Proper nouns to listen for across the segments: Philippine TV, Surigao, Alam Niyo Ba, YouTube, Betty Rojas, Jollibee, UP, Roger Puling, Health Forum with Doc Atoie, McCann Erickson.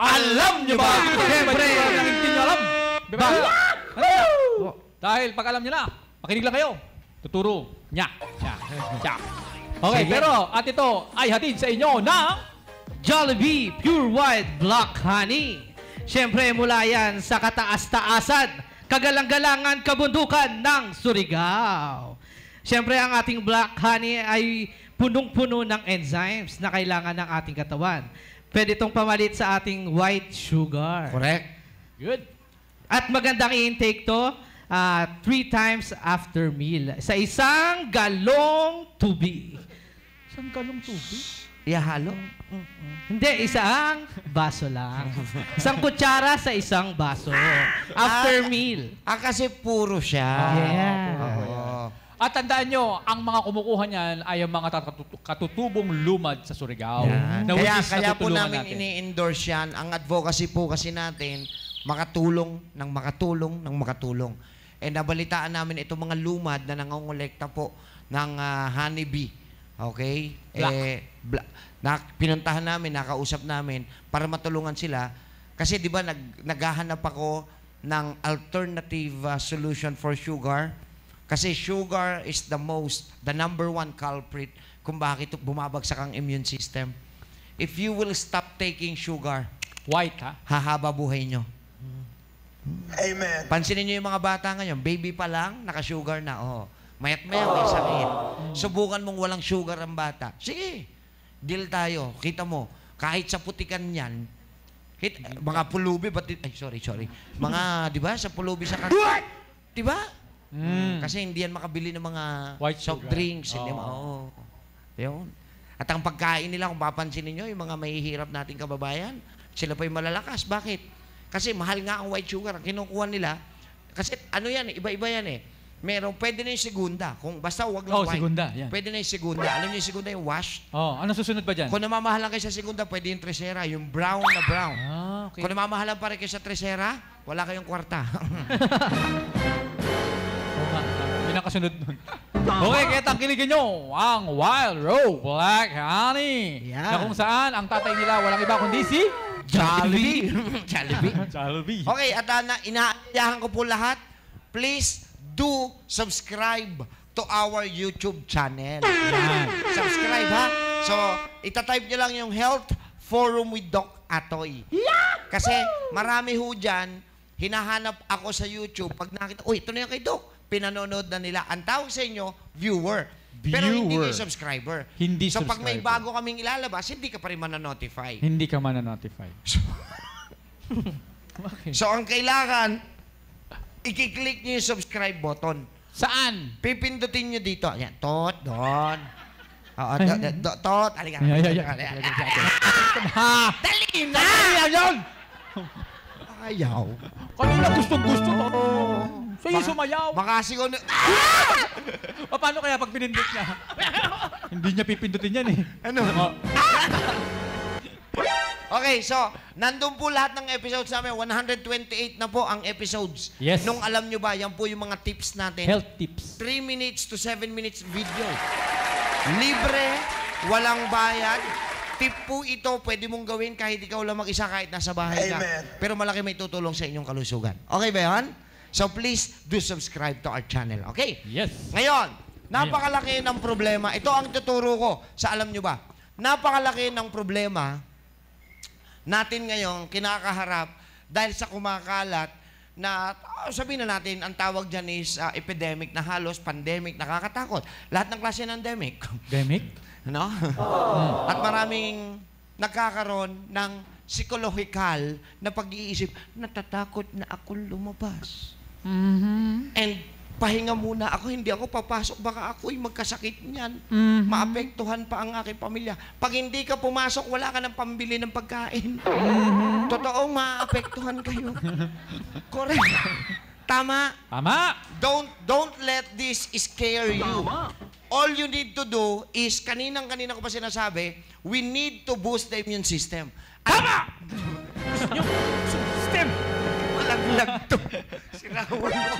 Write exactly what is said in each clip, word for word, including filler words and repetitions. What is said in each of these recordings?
Alam nyo ba? Siyempre! Ang hindi nyo alam. Diba? Wow! Dahil pag alam nyo na, makinig lang kayo. Tuturo niya. Siya. Siya. Okay, sige. Pero at ito ay hatid sa inyo ng Jollibee Pure White Black Honey. Siyempre mula yan sa kataas-taasan, kagalang-galangan, kabundukan ng Surigao. Siyempre ang ating Black Honey ay punong-puno ng enzymes na kailangan ng ating katawan. Pwede itong pamalit sa ating white sugar. Correct. Good. At magandang i-intake to uh, three times after meal. Sa isang galong tubig. Isang galong tubig? Ihalo. Mm -mm. Hindi, isang baso lang. Isang kutsara sa isang baso. After ah, meal. Ah, kasi puro siya. Yeah. Oh, puro. At tandaan nyo, ang mga kumukuha niyan ay ang mga katutubong lumad sa Surigao. Yeah. Na kaya kaya po namin ini-endorse yan. Ang advocacy po kasi natin, makatulong ng makatulong ng makatulong. E nabalitaan namin itong mga lumad na nangongolekta po ng uh, honeybee. Okay? Black. Eh, bla na, pinuntahan namin, nakausap namin para matulungan sila. Kasi di ba nag naghahanap ako ng alternative uh, solution for sugar. Kasi sugar is the most, the number one culprit kung bakit bumabagsak ang immune system. If you will stop taking sugar, white ha? Hahaba buhay nyo. Amen. Pansinin nyo yung mga bata ngayon, baby pa lang, naka-sugar na. Oh, mayat-mayat, may sakit. Subukan mong walang sugar ang bata. Sige, deal tayo. Kita mo, kahit sa putikan yan, hit, mga pulubi, batit, ay sorry, sorry. Mga, di ba, sa pulubi sa kanto. Di ba? Mm. Kasi hindi yan makabili ng mga white soft drinks. Oh. Hindi mo, oh. Yun. At ang pagkain nila, kung papansinin nyo, yung mga mahihirap nating kababayan, sila pa yung malalakas. Bakit? Kasi mahal nga ang white sugar. Ang kinukuha nila, kasi ano yan, iba-iba yan eh. Meron, pwede na yung segunda. Kung basta huwag lang oh, white. Segunda, yeah. Pwede na yung segunda. Alam nyo yung segunda, yung wash. Oh, ano susunod ba dyan? Kung namamahalan kayo sa segunda, pwede yung tresera, yung brown na brown. Ah, okay. Kung namamahalan pa rin kayo sa tresera, wala kayong kwarta. Yun ang kasunod nun. Okay, kaya tangkilikin nyo ang Wild Row Black Honey. Yeah. Na kung saan ang tatay nila walang iba kundi si Jollibee. Jollibee. Jollibee. Okay, at uh, inaayahan ko po lahat, please do subscribe to our YouTube channel. Yeah. Subscribe ha. So, itatype nyo lang yung Health Forum with Doc Atoie. Yeah. Kasi marami ho dyan, hinahanap ako sa YouTube. Pag nakita, uy, ito na yung kay Doc. Pinanonood na nila. Ang tawag sa inyo, viewer. viewer. Pero hindi kayo subscriber. Hindi so, subscriber. So, pag may bago kaming ilalabas, hindi ka pa rin mananotify. Hindi ka mananotify. So, okay. So ang kailangan, ikiklik nyo yung subscribe button. Saan? Pipindutin nyo dito. Ayan, tot, don. Oo, tot, tot. Halika. Ha! Dali na! Dali yun! Ayaw. Kanila gusto-gusto to. So yung sumayaw. Baka siguro... Ah! O paano kaya pag pinindot niya? Hindi niya pipindutin yan eh. Ano? Oh. Okay, so, nandun po lahat ng episodes namin. one hundred twenty-eight na po ang episodes. Yes. Nung alam nyo ba, yan po yung mga tips natin. Health tips. three minutes to seven minutes video. Libre, walang bayad. Tip po ito, pwede mong gawin kahit ikaw lang mag-isa, kahit nasa bahay ka. Amen. Pero malaki may tutulong sa inyong kalusugan. Okay ba yan? So please do subscribe to our channel, okay? Yes. Ngayon, napakalaki ng problema. Ito ang tuturo ko sa alam nyo ba. Napakalaki ng problema natin ngayon kinakaharap dahil sa kumakalat na, oh, sabihin na natin, ang tawag dyan is uh, epidemic na halos, pandemic, nakakatakot. Lahat ng klase ng endemic. Endemic? No? Oh. At maraming nagkakaroon ng psychological na pag-iisip, natatakot na ako lumabas. Mm-hmm. And pahinga muna ako, hindi ako papasok, baka ako'y magkasakit niyan. Mm-hmm. Maapektuhan pa ang aking pamilya. Pag hindi ka pumasok, wala ka ng pambili ng pagkain. Mm-hmm. Totoong maapektuhan kayo. Correct. Tama. Tama. Don't, don't let this scare you. Tama. All you need to do is, kaninang-kanina ko pa sinasabi, we need to boost the immune system. Tama! System! Malaglag to. Sirawan mo.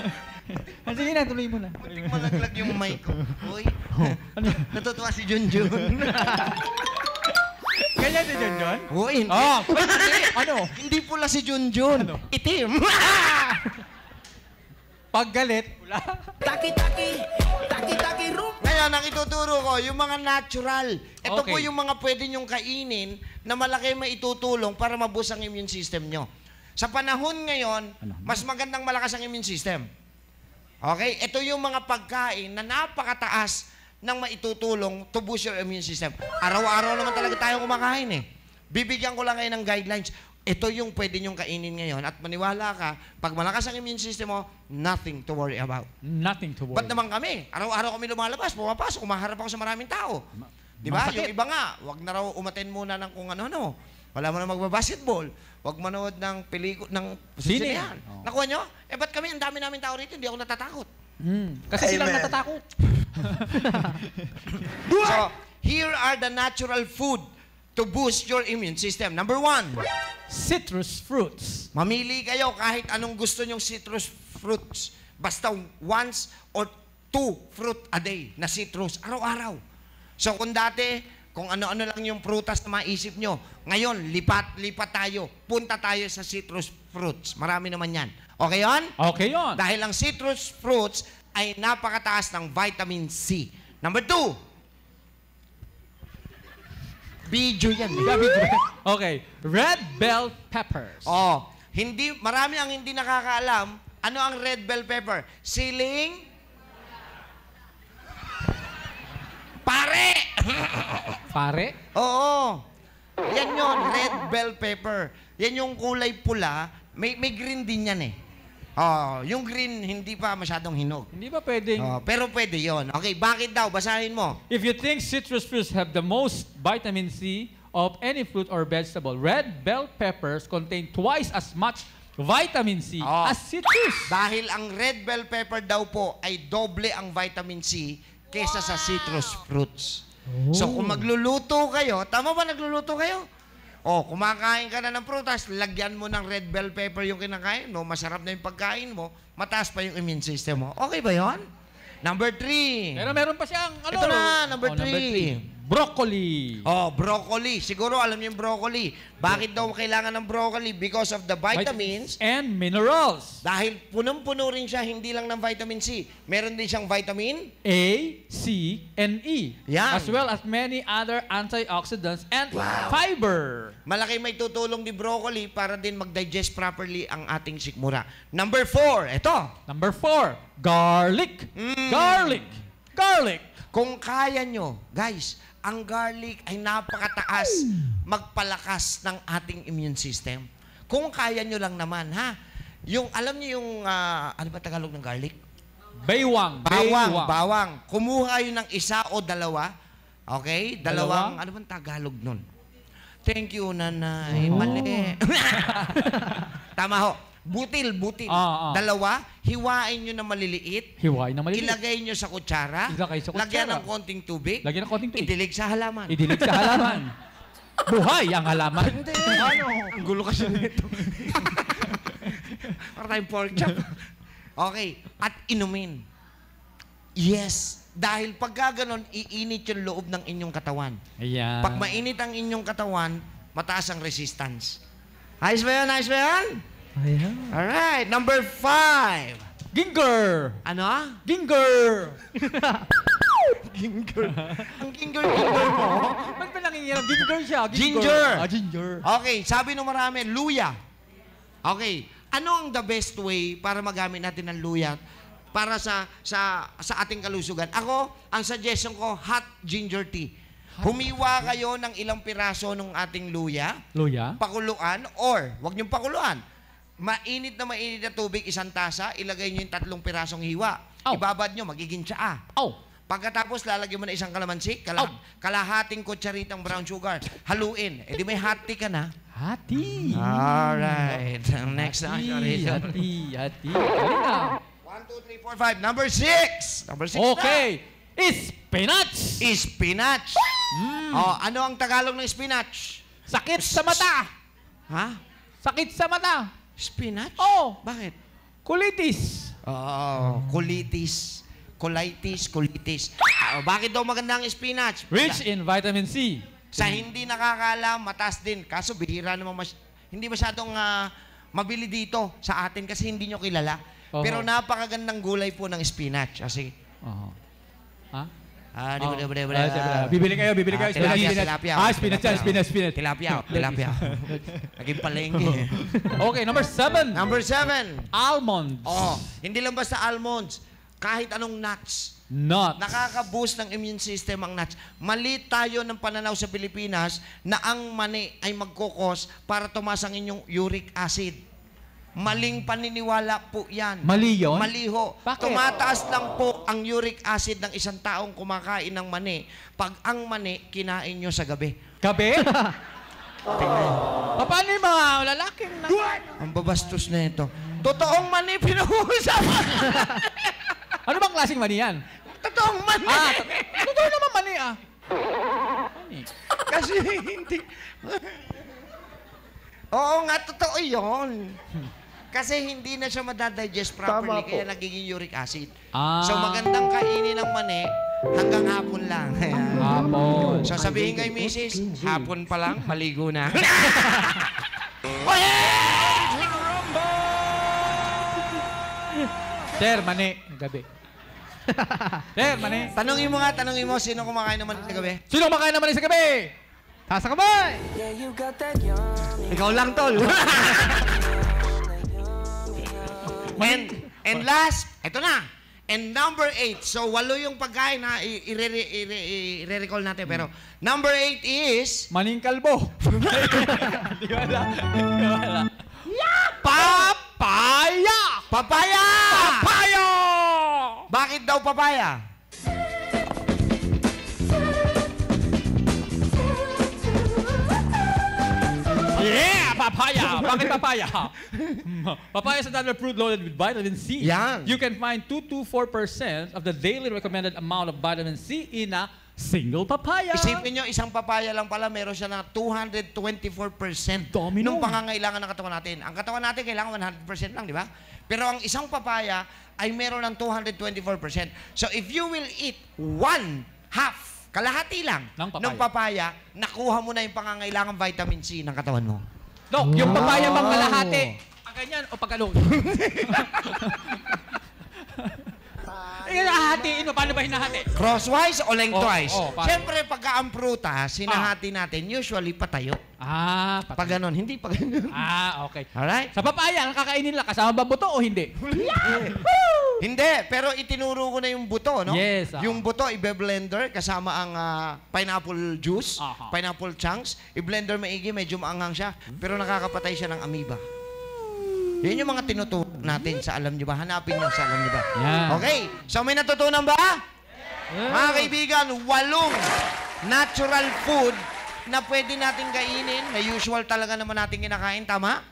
Sige na, tuloy mo na. Munting malaglag yung mic ko. Uy, natutuwa si Junjun. Kilala ni Junjun? Oo, oh, hindi. Oh, hindi. Ano? Hindi pula si Junjun. Ano? Itim. Pag galit, pula. Taki-taki, taki-taki room. Ngayon, ang ituturo ko, yung mga natural. Ito okay. po yung mga pwede nyong kainin na malaki maitutulong para maboost ang immune system nyo. Sa panahon ngayon, ano? Mas magandang malakas ang immune system. Okay? Ito yung mga pagkain na napakataas nang maitutulong to boost your immune system. Araw-araw naman talaga tayo kumakain eh. Bibigyan ko lang kayo ng guidelines. Ito yung pwede nyong kainin ngayon at maniwala ka, pag malakas ang immune system mo, nothing to worry about. Nothing to worry. Ba't naman kami? Araw-araw kami lumalabas, pumapasok, kumaharap ako sa maraming tao. Ma di ba? Yung iba nga, wag na raw umaten muna ng kung ano-ano. Wala mo na magbabasketball. Wag manood ng pelikula, ng sinehan. Oh. Nakuha nyo? Eh, ba't kami? Ang dami namin tao rito, hindi ako natatakot. Mm. Kasi Amen. Silang natatakot. So, here are the natural food to boost your immune system. Number one, citrus fruits. Mamili kayo kahit anong gusto nyong citrus fruits. Basta once or two fruit a day na citrus, araw-araw. So, kung dati, kung ano-ano lang yung prutas na maisip nyo, ngayon, lipat-lipat tayo. Punta tayo sa citrus fruits. Marami naman yan. Okay yun? Okay yun. Dahil ang citrus fruits, ay napakataas ng vitamin C. Number two. Biju yan. Okay. Red bell peppers. Oh, hindi, marami ang hindi nakakaalam. Ano ang red bell pepper? Siling? Pare! Pare? Oo. Yan yun, red bell pepper. Yan yung kulay pula. May, may green din yan eh. Oh, yung green hindi pa masyadong hinog. Hindi pa pwedeng. Oh, pero pwede 'yon. Okay, bakit daw? Basahin mo. If you think citrus fruits have the most vitamin C of any fruit or vegetable, red bell peppers contain twice as much vitamin C oh. as citrus. Dahil ang red bell pepper daw po ay doble ang vitamin C kaysa wow. sa citrus fruits. Oh. So kung magluluto kayo, tama ba nagluluto kayo? Oh, kumakain ka na ng prutas, lagyan mo ng red bell pepper yung kinakain mo, masarap na yung pagkain mo, mataas pa yung immune system mo. Okay ba yon? Number three. Pero meron pa siyang, ano? Ito na, number, oh, three. number three. Broccoli. Oh, broccoli. Siguro alam niyo yung broccoli. Bakit daw kailangan ng broccoli? Because of the vitamins. Vitamins and minerals. Dahil punong-puno rin siya, hindi lang ng vitamin C. Meron din siyang vitamin A, C, and E. Yan. As well as many other antioxidants and wow. fiber. Malaki may tutulong di broccoli para din mag-digest properly ang ating sikmura. Number four. Ito. Number four. Garlic. Mm. Garlic. Garlic. Kung kaya nyo, guys, ang garlic ay napakataas magpalakas ng ating immune system. Kung kaya nyo lang naman, ha? Yung, alam nyo yung, uh, ano ba Tagalog ng garlic? Baywang. Bawang, Baywang. bawang. Kumuha kayo ng isa o dalawa. Okay? Dalawang, dalawa? Ano bang Tagalog nun? Thank you, nanay. Oh. Mali. Tama ho. Butil, butil. Ah, ah. Dalawa, hiwain nyo na maliliit. Hiwain na maliliit. Ilagay nyo sa kutsara. Ilagay sa kutsara. Lagyan ng konting tubig. Lagyan ng konting tubig. Idilig sa halaman. Idilig sa halaman. Buhay ang halaman. Hindi. Ano? Ang gulo kasi nito. Para tayong pork chop. Okay. At inumin. Yes. Dahil pagka ganun, iinit yung loob ng inyong katawan. Ayan. Pag mainit ang inyong katawan, mataas ang resistance. Ayos ba yun? Ayos ba yun? Ayan. Alright, number five. Ginger. Ano? Ginger. Ginger. Ang ginger-ginger mo. Ba't pinangingiram? Ginger siya. Ginger. Ginger. Ah, ginger. Okay, sabi nung marami, luya. Okay, ano ang the best way para magamit natin ng luya para sa sa sa ating kalusugan? Ako, ang suggestion ko, hot ginger tea. Humiwa kayo ng ilang piraso ng ating luya. Luya? Pakuluan or, wag niyong pakuluan. Mainit na mainit na tubig, isang tasa, ilagay nyo yung tatlong pirasong hiwa. Oh. Ibabad nyo, magiging tsaa. Oh. Pagkatapos, lalagyan mo na isang kalamansi, kala oh. kalahating kutsaritang brown sugar. Haluin. E di may hati ka na. Hati. Alright. Next hati, time. Hati, hati. One, two, three, four, five. Number six. Number six okay. na. Spinach. Spinach. Mm. Oh, ano ang Tagalog ng spinach? Sakit sa mata. Ha? Sakit sa mata. Spinach? Oh. Bakit? Colitis. Oh, colitis. Colitis, colitis. Oh, bakit daw maganda ang spinach? Rich in vitamin C. Sa hindi nakakaalam, mataas din. Kaso bihira naman, mas, hindi masyadong uh, mabili dito sa atin kasi hindi nyo kilala. Uh-huh. Pero napakagandang gulay po ng spinach. Kasi, uh-huh. ha? Ah, di ba, di ba, bibili kayo, bibili kayo. Tilapia, ah, spinach, spinach, spinach. Tilapia, tilapia. Naging palengke. Okay, number seven. Number seven. Almonds. Oh, hindi lang basta almonds. Kahit anong nuts. Nuts. Nakaka-boost ng immune system ang nuts. Mali tayo ng pananaw sa Pilipinas na ang mani ay magkukos para tumaas ang inyong uric acid. Maling paniniwala po yan. Mali yun? Mali ho. Bakit? Tumataas lang po ang uric acid ng isang taong kumakain ng mani pag ang mani kinain nyo sa gabi. Gabi? Tingnan. Oh. Paano yung mga lalaking na... What? Ang babastos na ito. Totoong mani pinuhusapan. Ano bang klaseng mani yan? Totoong mani. Ah, to totoo naman mani ah. Mani. Kasi hindi... Oo nga, totoo yun. Kasi hindi na siya madadigest properly, kaya nagiging uric acid. Ah. So magandang kainin ng mani hanggang hapon lang. Hapon. So sabihin kay misis, hapon pa lang, maligo na. Sir, mani. Gabi. Sir, mani. Tanungin mo nga, tanungin mo, sino kumakain naman sa gabi? Sino kumakain naman sa gabi? Tasa ka ba? Ikaw lang, tol. And, and last, eto na. And number eight. So, walo yung pagkain na i-re-recall natin. Pero, number eight is... Maning kalbo. Di wala. Di wala. Papaya! Papaya! Papaya! Bakit daw papaya? Yeah! Papaya! Bakit papaya? Papaya is another fruit loaded with vitamin C. Yan. You can find two to four percent of the daily recommended amount of vitamin C in a single papaya. Isipin nyo, isang papaya lang pala, meron siya ng two hundred twenty-four percent Domino. Nung pangangailangan ng katawan natin. Ang katawan natin kailangan one hundred percent lang, di ba? Pero ang isang papaya ay meron ng two hundred twenty-four percent So if you will eat one half, kalahati lang ng papaya. ng papaya, nakuha mo na yung pangangailangang vitamin C ng katawan mo. Dok, wow. Yung papaya bang kalahati? Ang ganyan o pag-along? Hinahatiin mo, paano ba hinahati? Crosswise o lengthwise? Oh, oh, siyempre, pagka ang prutas, hinahati natin, usually patayo. Ah, patayo. Pag ganon, hindi pag ganon. Ah, okay. Alright? Sa papaya, ang kakainin nila, kasama ba buto o hindi? Hindi, pero itinuro ko na yung buto, no? Yes. Uh, yung buto, i-blender kasama ang uh, pineapple juice, uh -huh. pineapple chunks. I-blender maigi, medyo maanghang siya. Pero nakakapatay siya ng amoeba. Yan yung mga tinuturo natin sa Alam Niyo Ba. Hanapin nyo sa Alam Niyo Ba. Yeah. Okay, so may natutunan ba? Yeah. Mga kaibigan, walong natural food na pwede natin kainin, na usual talaga naman natin kinakain, tama?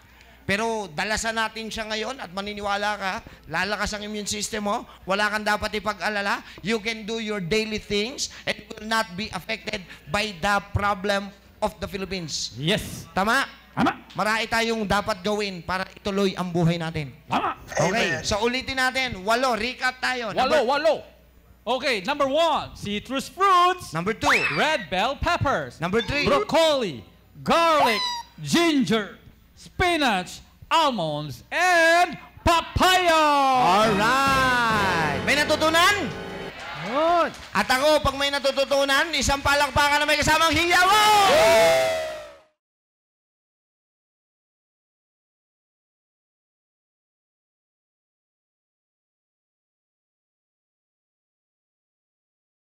Pero dalasan natin siya ngayon at maniniwala ka, lalakas ang immune system mo, wala kang dapat ipag-alala, you can do your daily things, it will not be affected by the problem of the Philippines. Yes. Tama? Tama. Marami tayong dapat gawin para ituloy ang buhay natin. Tama. Okay, so ulitin natin. Walo, recap tayo. Walo, walo. Okay, number one, citrus fruits. Number two, red bell peppers. Number three, broccoli, garlic, ginger, spinach, almonds, and papaya. Alright. May natutunan? Good. At ako, pag may natututunan, isang palakpakan na may kasamang hiyaw.